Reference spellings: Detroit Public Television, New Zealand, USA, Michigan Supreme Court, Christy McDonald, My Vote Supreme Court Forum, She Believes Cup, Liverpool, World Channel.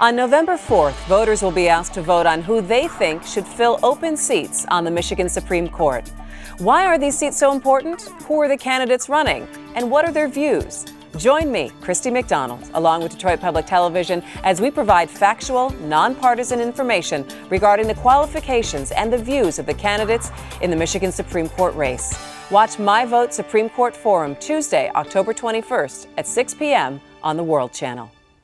On November 4th, voters will be asked to vote on who they think should fill open seats on the Michigan Supreme Court. Why are these seats so important? Who are the candidates running? And what are their views? Join me, Christy McDonald, along with Detroit Public Television, as we provide factual, nonpartisan information regarding the qualifications and the views of the candidates in the Michigan Supreme Court race. Watch My Vote Supreme Court Forum Tuesday, October 21st at 6 p.m. on the World Channel.